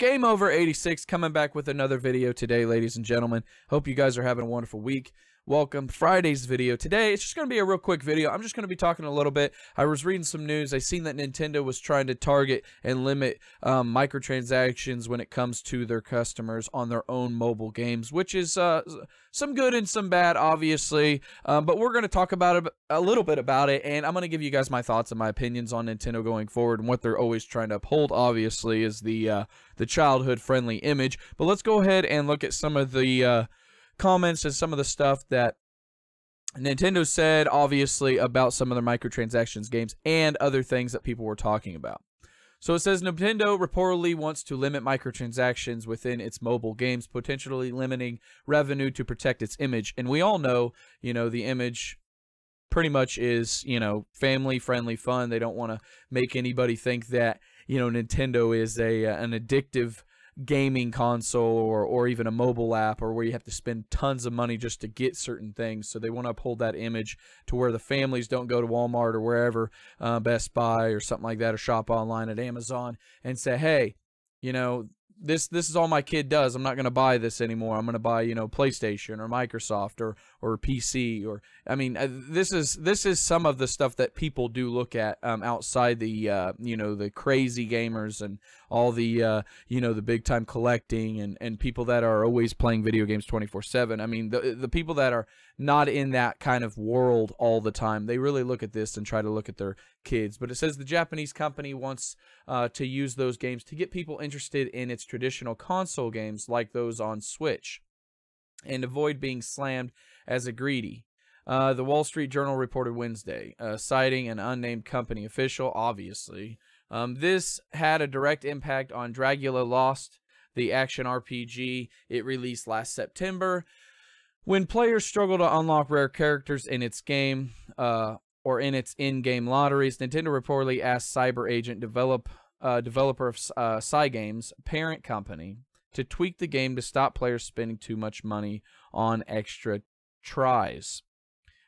GameOver86 coming back with another video today, ladies and gentlemen. Hope you guys are having a wonderful week. Welcome Friday's video. Today, it's just going to be a real quick video. I'm just going to be talking a little bit. I was reading some news. I seen that Nintendo was trying to target and limit microtransactions when it comes to their customers on their own mobile games, which is some good and some bad, obviously. But we're going to talk about it, a little bit about it, and I'm going to give you guys my thoughts and my opinions on Nintendo going forward and what they're always trying to uphold, obviously, is the childhood-friendly image. But let's go ahead and look at some of the comments and some of the stuff that Nintendo said, obviously, about some of their microtransactions games and other things that people were talking about. So it says Nintendo reportedly wants to limit microtransactions within its mobile games, potentially limiting revenue to protect its image. And we all know, you know, the image pretty much is, you know, family-friendly fun. They don't want to make anybody think that, you know, Nintendo is an addictive gaming console or even a mobile app, or where you have to spend tons of money just to get certain things. So they want to uphold that image to where the families don't go to Walmart or wherever, Best Buy or something like that, or shop online at Amazon and say, hey, you know, this is all my kid does. I'm not going to buy this anymore. I'm going to buy, you know, PlayStation or Microsoft or PC, or I mean, this is some of the stuff that people do look at outside the you know, the crazy gamers and all the you know, the big time collecting and people that are always playing video games 24/7. I mean, the people that are not in that kind of world all the time, they really look at this and try to look at their kids. But it says the Japanese company wants to use those games to get people interested in its traditional console games like those on Switch and avoid being slammed as a greedy. The Wall Street Journal reported Wednesday, citing an unnamed company official, obviously. This had a direct impact on Dragula Lost, the action RPG it released last September. When players struggle to unlock rare characters in its game or in its in-game lotteries, Nintendo reportedly asked CyberAgent, developer of Cygames, parent company, to tweak the game to stop players spending too much money on extra tries.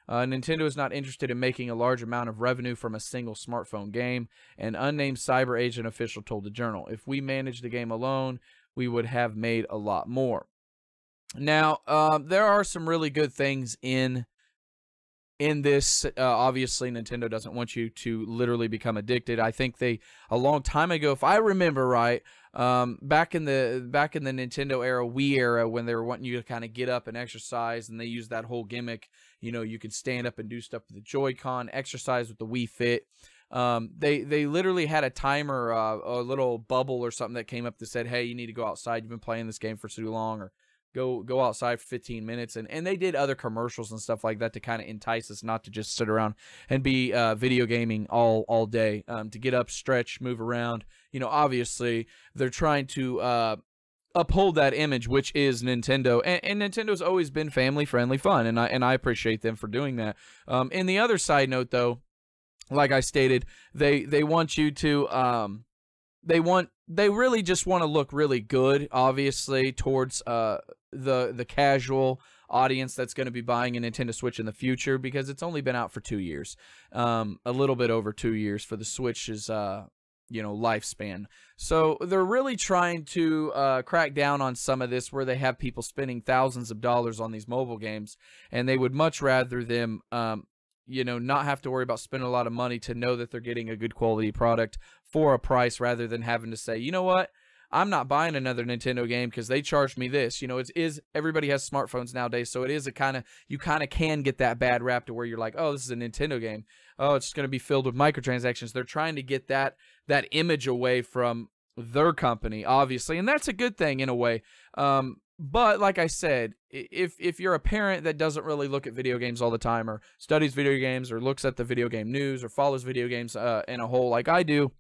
Nintendo is not interested in making a large amount of revenue from a single smartphone game, an unnamed CyberAgent official told the journal. If we managed the game alone, we would have made a lot more. Now, there are some really good things in this. Obviously, Nintendo doesn't want you to literally become addicted. I think they, a long time ago, if I remember right, back in the Nintendo era, Wii era, when they were wanting you to kind of get up and exercise, and they used that whole gimmick. You know, you could stand up and do stuff with the Joy-Con, exercise with the Wii Fit. They literally had a timer, a little bubble or something that came up that said, "Hey, you need to go outside. You've been playing this game for too long," or Go outside for 15 minutes, and they did other commercials and stuff like that to kind of entice us not to just sit around and be video gaming all day, to get up, stretch, move around. You know, obviously, they're trying to uphold that image, which is Nintendo, and Nintendo's always been family-friendly fun, and I appreciate them for doing that. And the other side note, though, like I stated, they want you to... They really just want to look really good, obviously, towards the casual audience that's going to be buying a Nintendo Switch in the future, because it's only been out for 2 years, a little bit over 2 years for the Switch's you know, lifespan. So they're really trying to crack down on some of this, where they have people spending thousands of dollars on these mobile games, and they would much rather them you know, not have to worry about spending a lot of money to know that they're getting a good quality product for a price, rather than having to say, you know what, I'm not buying another Nintendo game because they charged me this. You know, everybody has smartphones nowadays, so it is a kind of, you kind of can get that bad rap to where you're like, oh, this is a Nintendo game. Oh, it's going to be filled with microtransactions. They're trying to get that image away from their company, obviously, and that's a good thing in a way. But like I said, if you're a parent that doesn't really look at video games all the time, or studies video games, or looks at the video game news, or follows video games in a whole, like I do,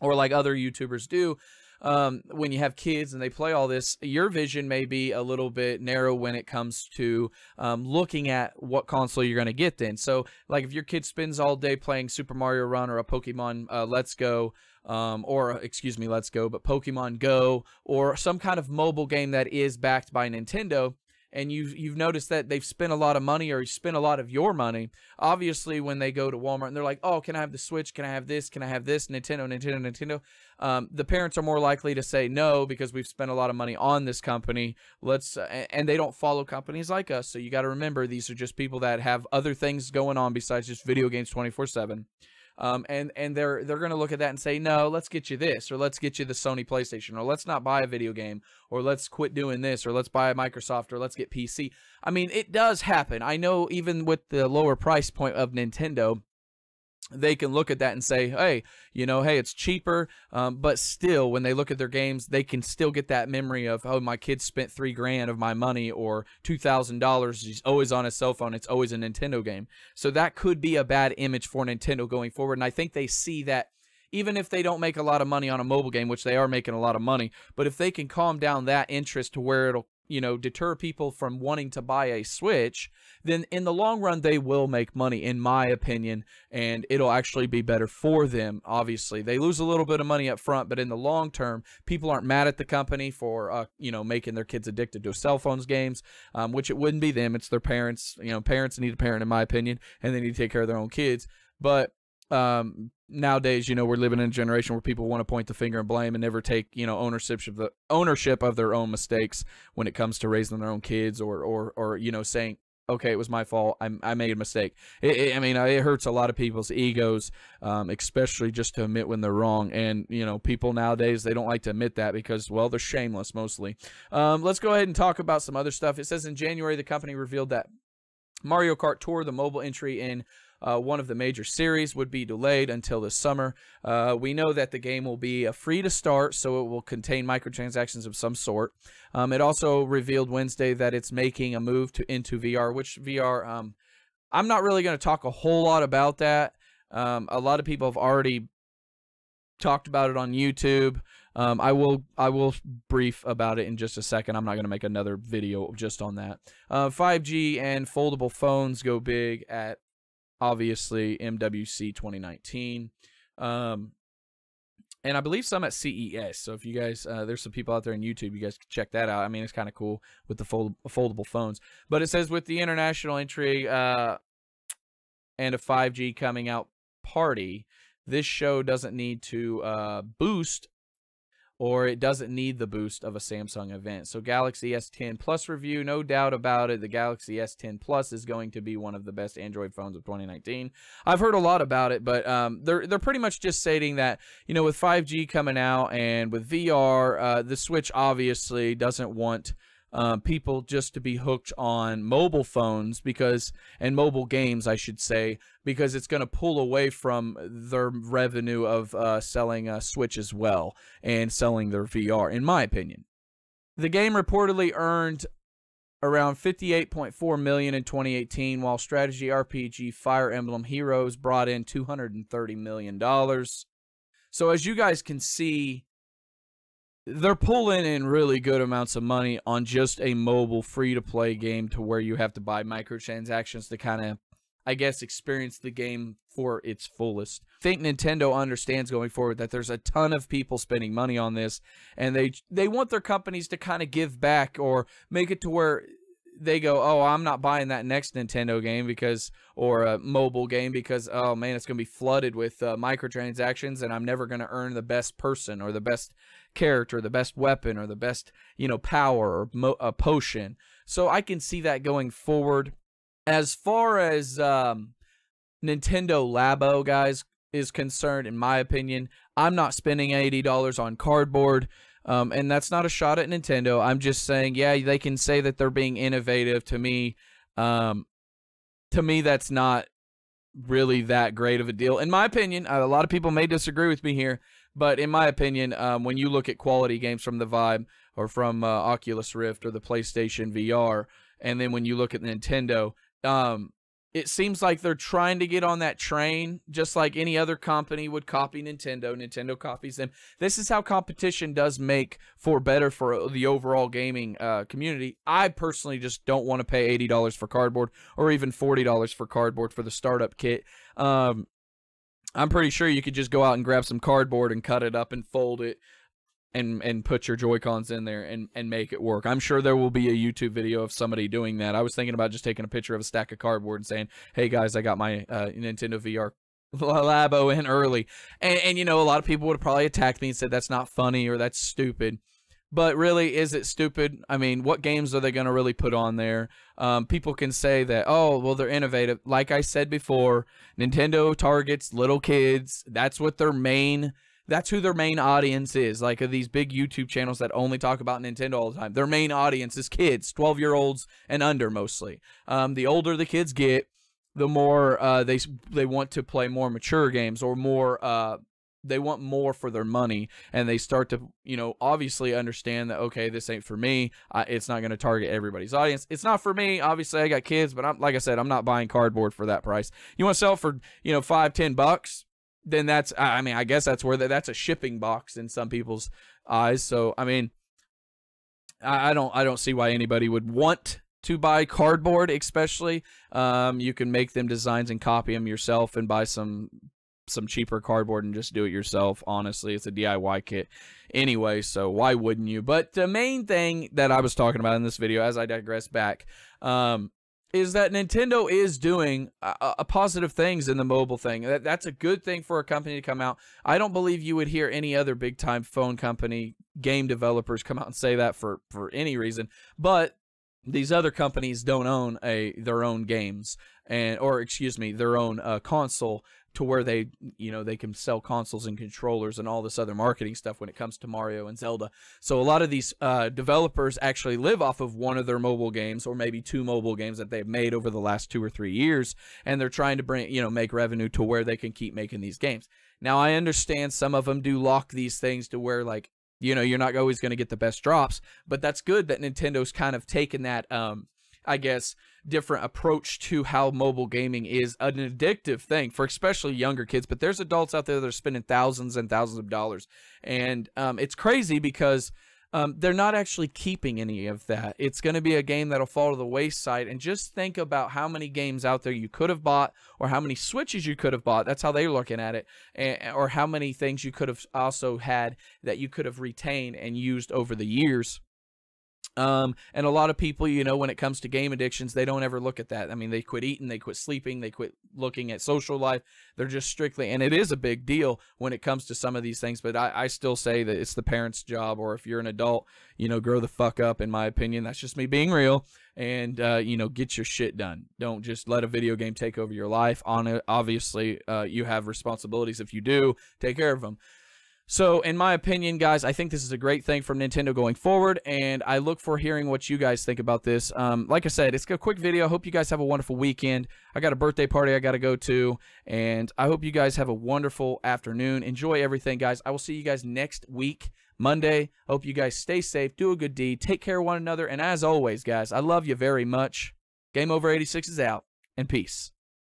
or like other YouTubers do, when you have kids and they play all this, your vision may be a little bit narrow when it comes to looking at what console you're going to get then. So, like, if your kid spends all day playing Super Mario Run or a Pokemon Let's Go, but Pokemon Go, or some kind of mobile game that is backed by Nintendo, and you've noticed that they've spent a lot of money, or you spent a lot of your money, obviously, when they go to Walmart and they're like, oh, can I have the Switch? Can I have this? Can I have this? Nintendo. The parents are more likely to say no, because we've spent a lot of money on this company. And they don't follow companies like us. So you got to remember, these are just people that have other things going on besides just video games 24/7. And they're going to look at that and say, no, let's get you this, or let's get you the Sony PlayStation, or let's not buy a video game, or let's quit doing this, or let's buy a Microsoft, or let's get PC. I mean, it does happen. I know even with the lower price point of Nintendo, they can look at that and say, hey, you know, hey, it's cheaper. But still, when they look at their games, they can still get that memory of, oh, my kid spent $3,000 of my money, or $2,000. He's always on his cell phone. It's always a Nintendo game. So that could be a bad image for Nintendo going forward. And I think they see that even if they don't make a lot of money on a mobile game, which they are making a lot of money, but if they can calm down that interest to where it'll, you know, deter people from wanting to buy a Switch, then in the long run, they will make money, in my opinion, and it'll actually be better for them. Obviously, they lose a little bit of money up front, but in the long term, people aren't mad at the company for, you know, making their kids addicted to cell phones games, which it wouldn't be them. It's their parents. You know, parents need a parent, in my opinion, and they need to take care of their own kids. But nowadays, you know, we're living in a generation where people want to point the finger and blame, and never take, you know, ownership of their own mistakes when it comes to raising their own kids, or you know, saying, okay, it was my fault. I made a mistake. I mean, it hurts a lot of people's egos, especially just to admit when they're wrong. And, you know, people nowadays, they don't like to admit that because, well, they're shameless mostly. Let's go ahead and talk about some other stuff. It says in January, the company revealed that Mario Kart Tour, the mobile entry in one of the major series, would be delayed until this summer. We know that the game will be free to start, so it will contain microtransactions of some sort. It also revealed Wednesday that it's making a move into VR, which VR, I'm not really going to talk a whole lot about that. A lot of people have already talked about it on YouTube. I will brief about it in just a second. I'm not going to make another video just on that. 5G and foldable phones go big at, obviously, MWC 2019, and I believe some at CES. So if you guys, there's some people out there on YouTube, you guys can check that out. I mean, it's kind of cool with the foldable phones. But it says with the international entry and a 5G coming out party, this show doesn't need to boost, or it doesn't need the boost of a Samsung event. So Galaxy S10 Plus review, no doubt about it. The Galaxy S10 Plus is going to be one of the best Android phones of 2019. I've heard a lot about it, but they're pretty much just stating that, you know, with 5G coming out and with VR, the Switch obviously doesn't want people just to be hooked on mobile phones, because, and mobile games, I should say, because it's going to pull away from their revenue of selling a Switch as well, and selling their VR, in my opinion. The game reportedly earned around $58.4 million in 2018, while strategy RPG Fire Emblem Heroes brought in $230 million. So as you guys can see, they're pulling in really good amounts of money on just a mobile free-to-play game, to where you have to buy microtransactions to kind of, I guess, experience the game for its fullest. I think Nintendo understands going forward that there's a ton of people spending money on this, and they want their companies to kind of give back, or make it to where they go, oh, I'm not buying that next Nintendo game because, or a mobile game, because, oh man, it's going to be flooded with microtransactions, and I'm never going to earn the best person, or the best character, the best weapon, or the best, you know, power, or a potion. So I can see that going forward. As far as Nintendo Labo, guys, is concerned, in my opinion, I'm not spending $80 on cardboard. And that's not a shot at Nintendo. I'm just saying, yeah, they can say that they're being innovative. To me, that's not really that great of a deal, in my opinion. A lot of people may disagree with me here, but in my opinion, when you look at quality games from the Vive, or from Oculus Rift, or the PlayStation VR, and then when you look at Nintendo, it seems like they're trying to get on that train, just like any other company would copy Nintendo. Nintendo copies them. This is how competition does make for better for the overall gaming community. I personally just don't want to pay $80 for cardboard, or even $40 for cardboard for the startup kit. I'm pretty sure you could just go out and grab some cardboard and cut it up and fold it. and put your Joy-Cons in there and make it work. I'm sure there will be a YouTube video of somebody doing that. I was thinking about just taking a picture of a stack of cardboard and saying, hey guys, I got my Nintendo VR Labo in early. And you know, a lot of people would probably attack me and said that's not funny or that's stupid. But really, is it stupid? I mean, what games are they going to really put on there? People can say that, oh, well, they're innovative. Like I said before, Nintendo targets little kids. That's what their main, that's who their main audience is. Like these big YouTube channels that only talk about Nintendo all the time. Their main audience is kids, 12-year-olds and under mostly. The older the kids get, the more they want to play more mature games or more... They want more for their money, and they start to, you know, obviously understand that, okay, this ain't for me. It's not going to target everybody's audience. It's not for me. Obviously I got kids, but I'm, like I said, I'm not buying cardboard for that price. You want to sell for, you know, $5, $10, then that's, I mean, I guess that's where that's a shipping box in some people's eyes. So, I mean, I don't see why anybody would want to buy cardboard, especially. You can make them designs and copy them yourself and buy some cheaper cardboard and just do it yourself. Honestly, it's a DIY kit anyway, so why wouldn't you? But the main thing that I was talking about in this video, as I digress back, is that Nintendo is doing positive things in the mobile thing. That's a good thing for a company to come out. I don't believe you would hear any other big time phone company, game developers come out and say that for any reason, but these other companies don't own their own games, and, or excuse me, their own console, to where they, you know, they can sell consoles and controllers and all this other marketing stuff when it comes to Mario and Zelda. So a lot of these developers actually live off of one of their mobile games, or maybe two mobile games that they've made over the last 2 or 3 years, and they're trying to bring, you know, make revenue to where they can keep making these games. Now, I understand some of them do lock these things to where, like, you know, you're not always going to get the best drops, but that's good that Nintendo's kind of taken that, I guess, different approach to how mobile gaming is an addictive thing for especially younger kids. But there's adults out there that are spending thousands and thousands of dollars, and it's crazy because they're not actually keeping any of that. It's going to be a game that'll fall to the wayside. And just think about how many games out there you could have bought, or how many Switches you could have bought. That's how they're looking at it. And, or how many things you could have also had that you could have retained and used over the years. And a lot of people, you know, when it comes to game addictions, they don't ever look at that. I mean, they quit eating, they quit sleeping, they quit looking at social life. They're just strictly, and it is a big deal when it comes to some of these things, but I still say that it's the parents' job, or if you're an adult, you know, grow the fuck up, in my opinion. That's just me being real. And, you know, get your shit done. Don't just let a video game take over your life. Obviously, you have responsibilities. If you do, take care of them. So, in my opinion, guys, I think this is a great thing from Nintendo going forward, and I look for hearing what you guys think about this. Like I said, it's a quick video. I hope you guys have a wonderful weekend. I got a birthday party I got to go to, and I hope you guys have a wonderful afternoon. Enjoy everything, guys. I will see you guys next week, Monday. Hope you guys stay safe, do a good deed, take care of one another, and as always, guys, I love you very much. GameOver86 is out, and peace.